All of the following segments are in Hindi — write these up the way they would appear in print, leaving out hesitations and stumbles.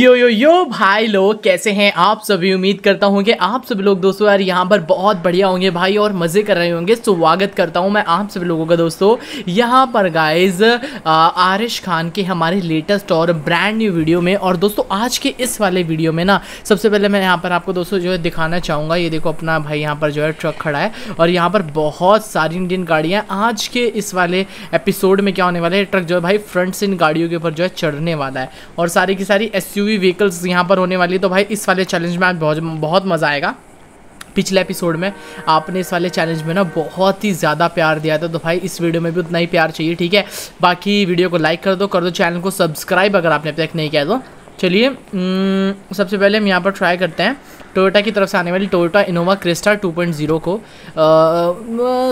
यो यो यो भाई लोग कैसे हैं आप सभी। उम्मीद करता हूँ कि आप सभी लोग दोस्तों यार यहाँ पर बहुत बढ़िया होंगे भाई और मज़े कर रहे होंगे। स्वागत करता हूँ मैं आप सभी लोगों का दोस्तों यहाँ पर गाइज आरिश खान के हमारे लेटेस्ट और ब्रांड न्यू वीडियो में। और दोस्तों आज के इस वाले वीडियो में ना सबसे पहले मैं यहाँ पर आपको दोस्तों जो है दिखाना चाहूँगा। ये देखो अपना भाई यहाँ पर जो है ट्रक खड़ा है और यहाँ पर बहुत सारी इंडियन गाड़ियाँ। आज के इस वाले एपिसोड में क्या होने वाला है, ट्रक जो है भाई फ्रंट से इन गाड़ियों के ऊपर जो है चढ़ने वाला है और सारी की सारी SUV व्हीकल्स यहाँ पर होने वाली है। तो भाई इस वाले चैलेंज में आज बहुत मज़ा आएगा। पिछले एपिसोड में आपने इस वाले चैलेंज में ना बहुत ही ज़्यादा प्यार दिया था, तो भाई इस वीडियो में भी उतना ही प्यार चाहिए, ठीक है। बाकी वीडियो को लाइक कर दो, चैनल को सब्सक्राइब अगर आपने अब तक नहीं किया तो। चलिए सबसे पहले हम यहाँ पर ट्राई करते हैं टोयोटा की तरफ से आने वाली टोयोटा इनोवा क्रेटा 2.0 को।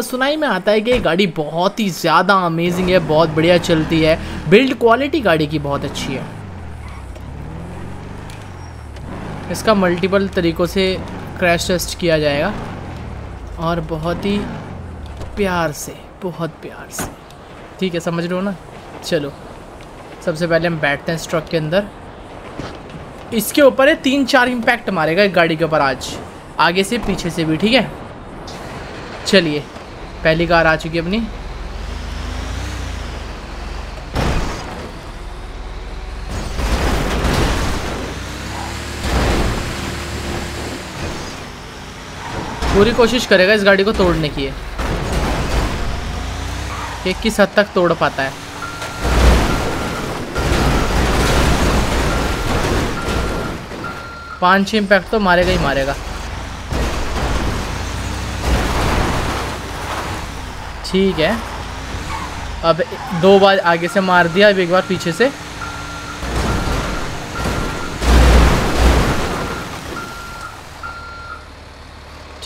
सुनाई में आता है कि ये गाड़ी बहुत ही ज़्यादा अमेजिंग है, बहुत बढ़िया चलती है, बिल्ड क्वालिटी गाड़ी की बहुत अच्छी है। इसका मल्टीपल तरीक़ों से क्रैश टेस्ट किया जाएगा और बहुत प्यार से, ठीक है, समझ रहे हो ना। चलो सबसे पहले हम बैठते हैं इस ट्रक के अंदर। इसके ऊपर है 3-4 इम्पैक्ट मारेगा एक गाड़ी के ऊपर आज, आगे से पीछे से भी, ठीक है। चलिए पहली कार आ चुकी है अपनी। पूरी कोशिश करेगा इस गाड़ी को तोड़ने की है, किस हद तक तोड़ पाता है। पाँच 6 इम्पैक्ट तो मारेगा ही मारेगा, ठीक है। अब 2 बार आगे से मार दिया, अब एक बार पीछे से।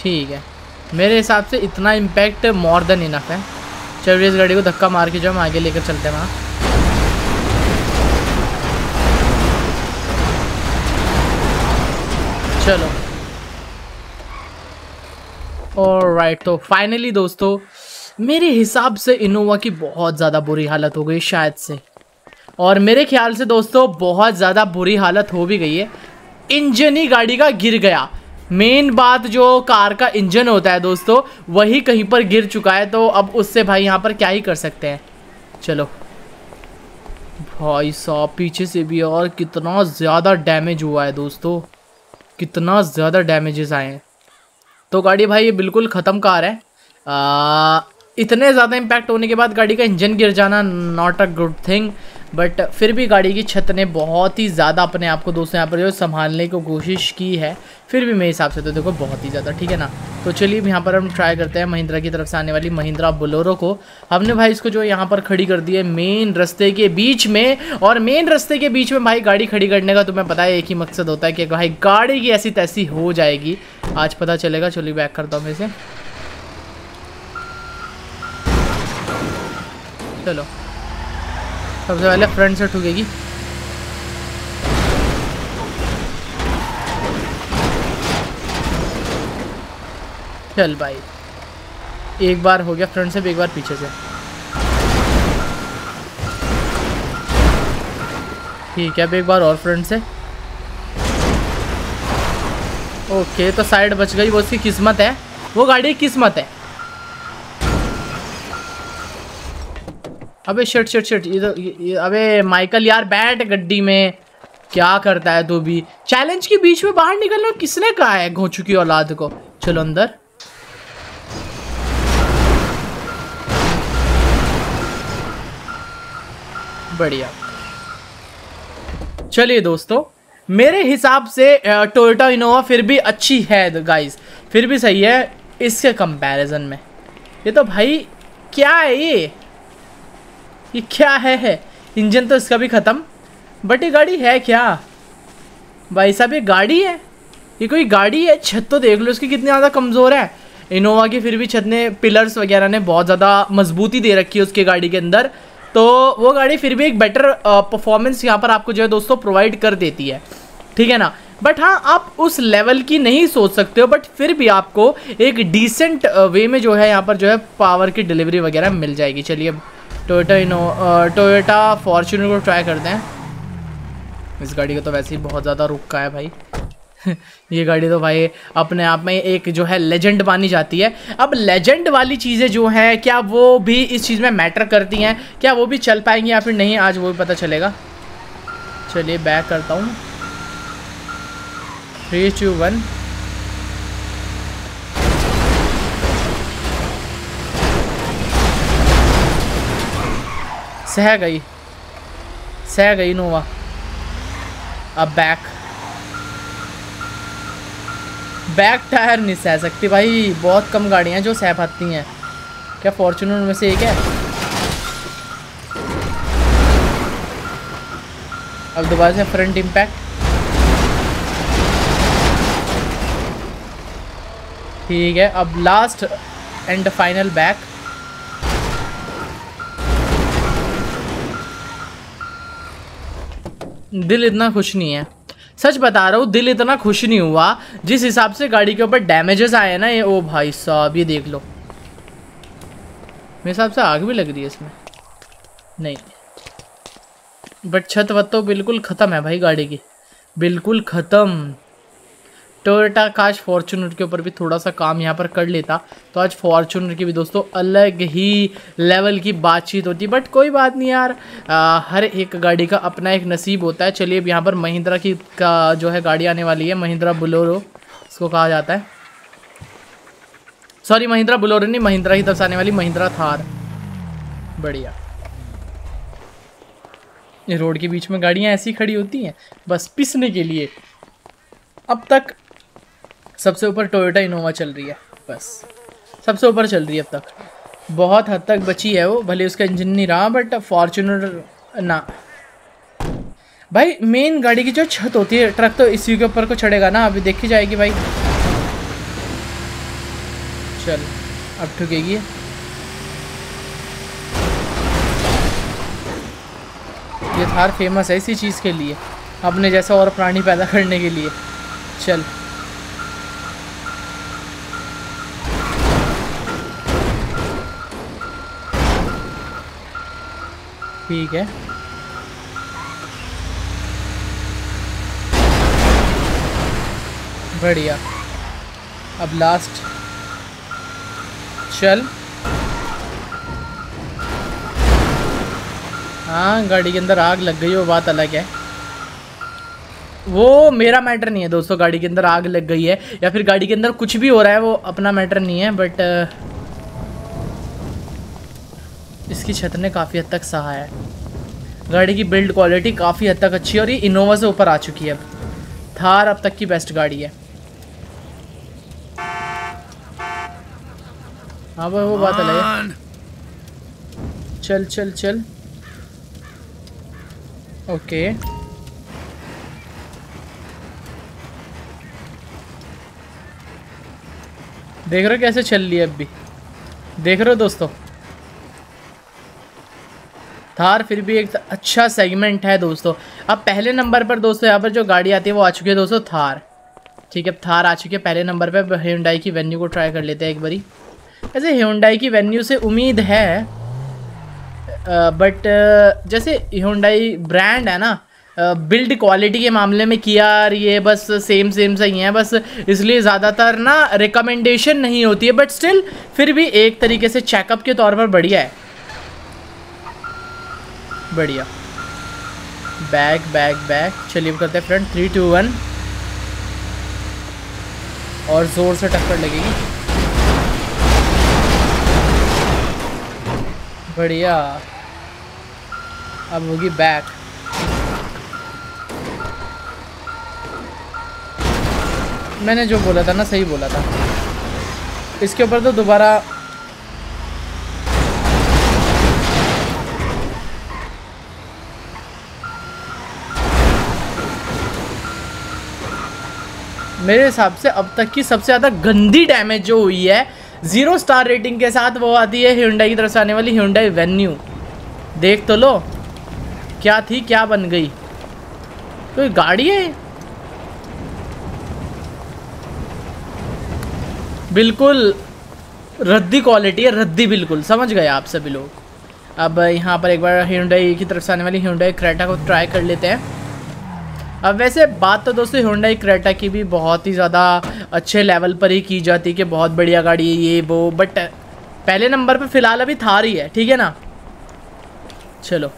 ठीक है, मेरे हिसाब से इतना इम्पैक्ट मोर देन इनफ है। चलिए इस गाड़ी को धक्का मार के जो हम आगे लेकर चलते हैं वहाँ। चलो ऑलराइट, तो फाइनली दोस्तों मेरे हिसाब से इनोवा की बहुत ज़्यादा बुरी हालत हो गई शायद से, और मेरे ख्याल से दोस्तों बहुत ज़्यादा बुरी हालत हो भी गई है। इंजन ही गाड़ी का गिर गया। मेन बात जो कार का इंजन होता है दोस्तों वही कहीं पर गिर चुका है, तो अब उससे भाई यहाँ पर क्या ही कर सकते हैं। चलो भाई साहब पीछे से भी, और कितना ज़्यादा डैमेज हुआ है दोस्तों, कितना ज़्यादा डैमेजेस आए हैं। तो गाड़ी भाई ये बिल्कुल ख़त्म कार है। इतने ज़्यादा इम्पैक्ट होने के बाद गाड़ी का इंजन गिर जाना not a good thing, but फिर भी गाड़ी की छत ने बहुत ही ज़्यादा अपने आप को दोस्तों यहाँ पर जो संभालने की कोशिश की है, फिर भी मेरे हिसाब से तो देखो बहुत ही ज़्यादा, ठीक है ना। तो चलिए यहाँ पर हम ट्राई करते हैं महिंद्रा की तरफ से आने वाली महिंद्रा बोलेरो को। हमने भाई इसको जो यहाँ पर खड़ी कर दी है मेन रास्ते के बीच में, और मेन रास्ते के बीच में भाई गाड़ी खड़ी करने का तुम्हें पता है एक ही मकसद होता है कि भाई गाड़ी की ऐसी तैसी हो जाएगी, आज पता चलेगा। चलिए बैक करता हूँ मैं इसे। चलो सबसे पहले फ्रंट से ठुकेगी, चल भाई एक बार हो गया फ्रंट से भी, एक बार पीछे से, ठीक है। अब एक बार और फ्रंट से, ओके, तो साइड बच गई। वो उसकी किस्मत है, वो गाड़ी किस्मत है। अबे शिट ये, अबे माइकल यार बैठ गड्डी में, क्या करता है तू भी। चैलेंज के बीच में बाहर निकलना किसने कहा है घोंचू की औलाद को। चलो अंदर, बढ़िया। चलिए दोस्तों मेरे हिसाब से टोयोटा इनोवा फिर भी अच्छी है गाइस, फिर भी सही है इसके कंपैरिजन में। ये तो भाई क्या है, ये क्या है? इंजन तो इसका भी ख़त्म, बट ये गाड़ी है क्या भाई साहब? ये गाड़ी है, ये कोई गाड़ी है? छत तो देख लो इसकी कितनी ज़्यादा कमज़ोर है। इनोवा की फिर भी छत ने, पिलर्स वगैरह ने बहुत ज़्यादा मजबूती दे रखी है उसकी गाड़ी के अंदर, तो वो गाड़ी फिर भी एक बेटर परफॉर्मेंस यहाँ पर आपको जो है दोस्तों प्रोवाइड कर देती है, ठीक है ना। बट हाँ, आप उस लेवल की नहीं सोच सकते हो, बट फिर भी आपको एक डिसेंट वे में जो है यहाँ पर जो है पावर की डिलीवरी वगैरह मिल जाएगी। चलिए टोयोटा फॉर्च्यूनर को ट्राई करते हैं। इस गाड़ी का तो वैसे ही बहुत ज़्यादा रुक का है भाई। ये गाड़ी तो भाई अपने आप में एक जो है लेजेंड मानी जाती है। अब लेजेंड वाली चीज़ें जो हैं क्या वो भी इस चीज़ में मैटर करती हैं, क्या वो भी चल पाएंगी या फिर नहीं, आज वो भी पता चलेगा। चलिए बैक करता हूँ 3-2-1। सह गई इनोवा। अब बैक टायर नहीं सह सकती भाई, बहुत कम गाड़ियाँ जो सह पाती हैं। क्या फॉर्च्यूनर में से एक है? अब दोबारा से फ्रंट इम्पैक्ट, ठीक है। अब लास्ट एंड फाइनल बैक, दिल इतना खुश नहीं है, सच बता रहा हूँ, दिल इतना खुश नहीं हुआ। जिस हिसाब से गाड़ी के ऊपर डैमेजेस आए ना, ये ओ भाई साहब ये देख लो, मेरे हिसाब से आग भी लग रही है इसमें, नहीं बट छत वत तो बिल्कुल ख़त्म है भाई गाड़ी की, बिल्कुल ख़त्म। टोयोटा काश फॉर्च्यूनर के ऊपर भी थोड़ा सा काम यहाँ पर कर लेता तो आज फॉर्च्यूनर की भी दोस्तों अलग ही लेवल की बातचीत होती, बट कोई बात नहीं यार, हर एक गाड़ी का अपना एक नसीब होता है। चलिए अब यहाँ पर महिंद्रा की का जो है गाड़ी आने वाली है, महिंद्रा बोलेरो इसको कहा जाता है, सॉरी महिंद्रा बोलेरो नहीं, महिंद्रा की तरफ से आने वाली महिंद्रा थार। बढ़िया, ये रोड के बीच में गाड़ियाँ ऐसी खड़ी होती हैं बस पिसने के लिए। अब तक सबसे ऊपर टोयोटा इनोवा चल रही है, बस सबसे ऊपर चल रही है अब तक, बहुत हद तक बची है वो, भले उसका इंजन नहीं रहा बट फॉर्च्यूनर ना भाई। मेन गाड़ी की जो छत होती है, ट्रक तो इसी के ऊपर को चढ़ेगा ना, अभी देखी जाएगी भाई। चल अब ठुकेगी, ये थार फेमस है इसी चीज़ के लिए, अपने जैसा और प्राणी पैदा करने के लिए। चल ठीक है, बढ़िया। अब लास्ट, चल हाँ गाड़ी के अंदर आग लग गई वो बात अलग है, वो मेरा मैटर नहीं है दोस्तों। गाड़ी के अंदर आग लग गई है या फिर गाड़ी के अंदर कुछ भी हो रहा है वो अपना मैटर नहीं है, बट इसकी छत ने काफ़ी हद तक सहा है, गाड़ी की बिल्ड क्वालिटी काफ़ी हद तक अच्छी है और ये इनोवा से ऊपर आ चुकी है। थार अब तक की बेस्ट गाड़ी है। हाँ भाई वो बात अलग है। चल चल चल, ओके देख रहे हो कैसे चल रही है, अब भी देख रहे हो दोस्तों, थार फिर भी एक अच्छा सेगमेंट है दोस्तों। अब पहले नंबर पर दोस्तों यहाँ पर जो गाड़ी आती है वो आ चुकी है दोस्तों थार, ठीक है। अब थार आ चुकी है पहले नंबर पर, हुंडई की वेन्यू को ट्राई कर लेते हैं एक बारी। वैसे हुंडई की वेन्यू से उम्मीद है, बट जैसे हुंडई ब्रांड है ना, बिल्ड क्वालिटी के मामले में किया ये बस सेम सही है, बस इसलिए ज़्यादातर ना रिकमेंडेशन नहीं होती है, बट स्टिल फिर भी एक तरीके से चेकअप के तौर पर बढ़िया है। बढ़िया, बैक बैक बैक, चलिए करते हैं फ्रंट 3-2-1 और ज़ोर से टक्कर लगेगी। बढ़िया, अब होगी बैक, मैंने जो बोला था ना सही बोला था। इसके ऊपर तो दोबारा मेरे हिसाब से अब तक की सबसे ज़्यादा गंदी डैमेज जो हुई है 0 स्टार रेटिंग के साथ वो आती है हुंडई की तरफ से आने वाली हुंडई वेन्यू। देख तो लो क्या थी क्या बन गई, कोई तो गाड़ी है बिल्कुल रद्दी क्वालिटी है, रद्दी बिल्कुल, समझ गए आप सभी लोग। अब यहाँ पर एक बार हुंडई की तरफ से आने वाली हुंडई क्रेटा को ट्राई कर लेते हैं। अब वैसे बात तो दोस्तों हुंडई क्रेटा की भी बहुत ही ज़्यादा अच्छे लेवल पर ही की जाती कि बहुत बढ़िया गाड़ी है ये वो, बट पहले नंबर पर फ़िलहाल अभी थार ही है, ठीक है ना। चलो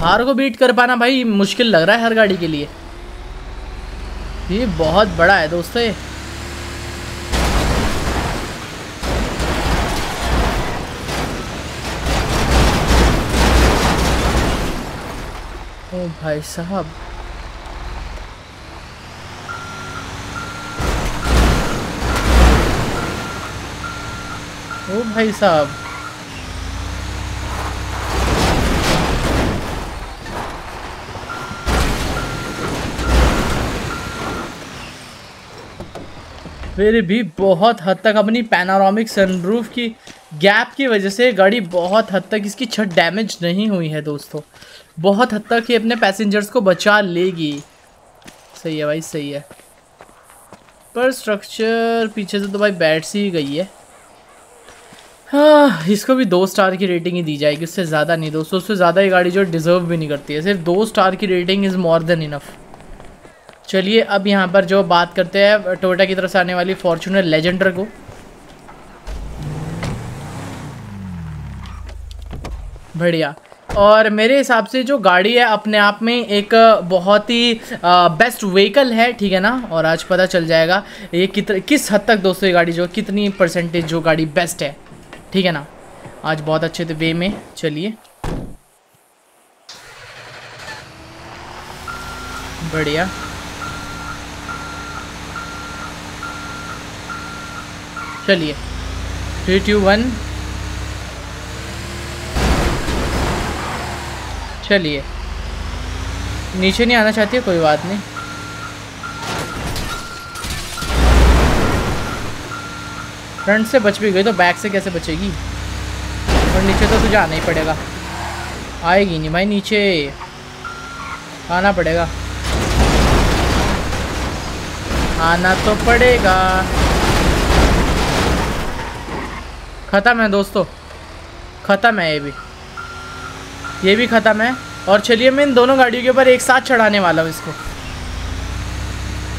थार को बीट कर पाना भाई मुश्किल लग रहा है हर गाड़ी के लिए, ये बहुत बड़ा है दोस्तों। ओ भाई साहब फिर भी बहुत हद तक अपनी पैनारोमिक सनरूफ की गैप की वजह से गाड़ी बहुत हद तक इसकी छत डैमेज नहीं हुई है दोस्तों, बहुत हद तक ये अपने पैसेंजर्स को बचा लेगी। सही है भाई सही है, पर स्ट्रक्चर पीछे से तो भाई बैठ सी ही गई है। हाँ, इसको भी 2 स्टार की रेटिंग ही दी जाएगी, उससे ज़्यादा नहीं दोस्तों, उससे ज़्यादा ये गाड़ी जो डिज़र्व भी नहीं करती है, सिर्फ 2 स्टार की rating is more than enough. चलिए अब यहाँ पर जो बात करते हैं टोयोटा की तरफ से आने वाली फॉर्च्यूनर लेजेंडर को। बढ़िया, और मेरे हिसाब से जो गाड़ी है अपने आप में एक बहुत ही बेस्ट व्हीकल है, ठीक है ना। और आज पता चल जाएगा ये किस हद तक दोस्तों ये गाड़ी जो कितनी परसेंटेज जो गाड़ी बेस्ट है, ठीक है ना। आज बहुत अच्छे वे में चलिए बढ़िया। चलिए 3, 2, 1 चलिए, नीचे नहीं आना चाहती है, कोई बात नहीं। फ्रंट से बच भी गई तो बैक से कैसे बचेगी, और नीचे तो तुझे आना ही पड़ेगा, आएगी नहीं भाई नीचे, आना पड़ेगा, आना तो पड़ेगा। ख़त्म है दोस्तों, ख़त्म है ये भी ख़त्म है। और चलिए मैं इन दोनों गाड़ियों के ऊपर एक साथ चढ़ाने वाला हूँ इसको,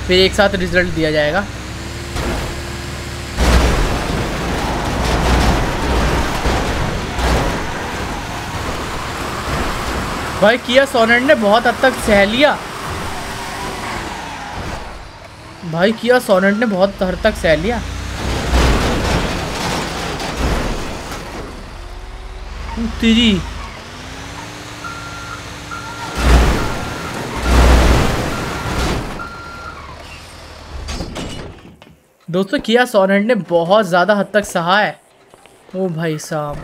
फिर एक साथ रिजल्ट दिया जाएगा। भाई किया सोनेट ने बहुत हद तक सह लिया, तेरी दोस्तों किया सोनेट ने बहुत ज़्यादा हद तक सहा है। ओ भाई साहब,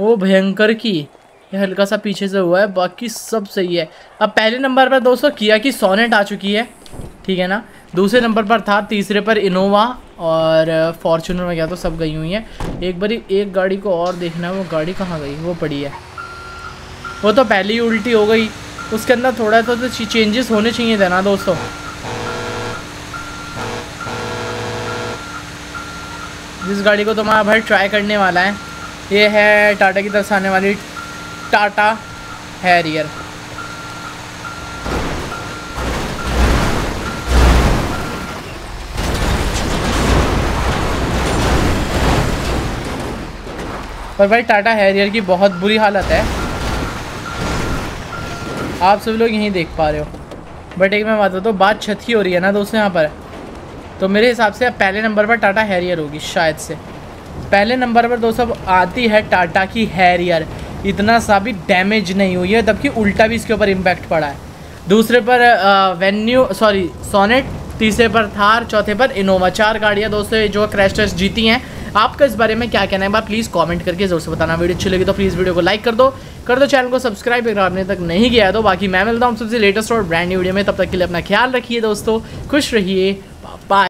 ओ भयंकर की, यह हल्का सा पीछे से हुआ है, बाकी सब सही है। अब पहले नंबर पर दोस्तों किया की सोनेट आ चुकी है, ठीक है ना। दूसरे नंबर पर था, तीसरे पर इनोवा और फॉर्च्यूनर वगैरह तो सब गई हुई हैं। एक बारी एक गाड़ी को और देखना है, वो गाड़ी कहाँ गई, वो पड़ी है, वो तो पहले ही उल्टी हो गई, उसके अंदर थोड़ा तो चेंजेस होने चाहिए थे ना दोस्तों। जिस गाड़ी को तुम्हारा भाई ट्राई करने वाला है ये है टाटा की तरफ से आने वाली टाटा हैरियर। पर भाई टाटा हैरियर की बहुत बुरी हालत है, आप सब लोग यहीं देख पा रहे हो, बट एक मैं बात बताऊँ, बात छत की हो रही है ना दोस्तों यहाँ पर, तो मेरे हिसाब से अब पहले नंबर पर टाटा हैरियर होगी शायद से। पहले नंबर पर दोस्तों आती है टाटा की हैरियर, इतना सा भी डैमेज नहीं हुई है, जबकि उल्टा भी इसके ऊपर इम्पैक्ट पड़ा है। दूसरे पर वेन्यू सॉरी सोनेट, तीसरे पर थार, चौथे पर इनोवा। 4 गाड़ियाँ दोस्तों जो क्रैश टेस्ट जीती हैं, आपका इस बारे में क्या कहना है बात प्लीज़ कमेंट करके ज़रूर से बताना। वीडियो अच्छी लगी तो प्लीज़ वीडियो को लाइक कर दो, चैनल को सब्सक्राइब अगर आपने तक नहीं किया है तो। बाकी मैं मिलता हूँ सबसे लेटेस्ट और ब्रांड न्यू वीडियो में, तब तक के लिए अपना ख्याल रखिए दोस्तों, खुश रहिए, बाय।